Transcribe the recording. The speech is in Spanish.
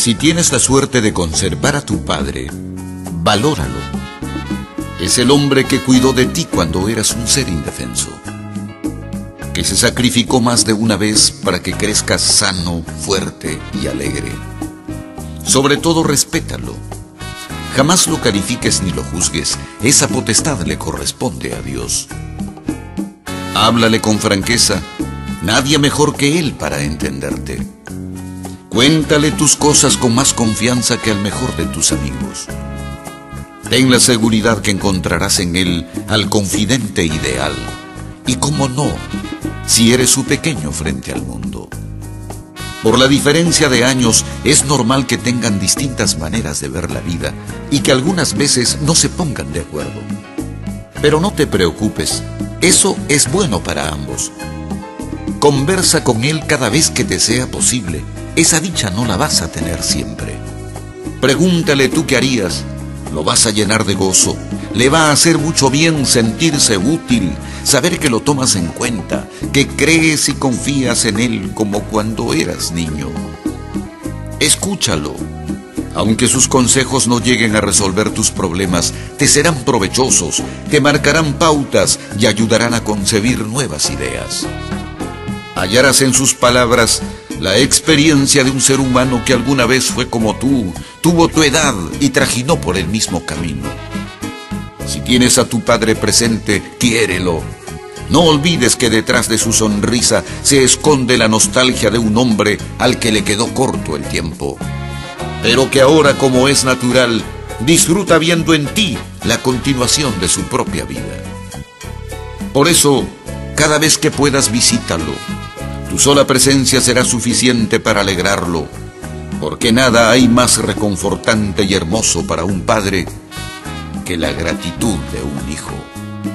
Si tienes la suerte de conservar a tu padre, valóralo. Es el hombre que cuidó de ti cuando eras un ser indefenso, que se sacrificó más de una vez para que crezcas sano, fuerte y alegre. Sobre todo, respétalo. Jamás lo califiques ni lo juzgues. Esa potestad le corresponde a Dios. Háblale con franqueza. Nadie mejor que él para entenderte. Cuéntale tus cosas con más confianza que al mejor de tus amigos. Ten la seguridad que encontrarás en él al confidente ideal. Y cómo no, si eres su pequeño frente al mundo. Por la diferencia de años, es normal que tengan distintas maneras de ver la vida y que algunas veces no se pongan de acuerdo. Pero no te preocupes, eso es bueno para ambos. Conversa con él cada vez que te sea posible. Esa dicha no la vas a tener siempre. Pregúntale tú qué harías. Lo vas a llenar de gozo. Le va a hacer mucho bien sentirse útil, saber que lo tomas en cuenta, que crees y confías en él como cuando eras niño. Escúchalo. Aunque sus consejos no lleguen a resolver tus problemas, te serán provechosos, te marcarán pautas y ayudarán a concebir nuevas ideas. Hallarás en sus palabras la experiencia de un ser humano que alguna vez fue como tú, tuvo tu edad y trajinó por el mismo camino. Si tienes a tu padre presente, quiérelo. No olvides que detrás de su sonrisa se esconde la nostalgia de un hombre al que le quedó corto el tiempo, pero que ahora, como es natural, disfruta viendo en ti la continuación de su propia vida. Por eso, cada vez que puedas, visítalo. Tu sola presencia será suficiente para alegrarlo, porque nada hay más reconfortante y hermoso para un padre que la gratitud de un hijo.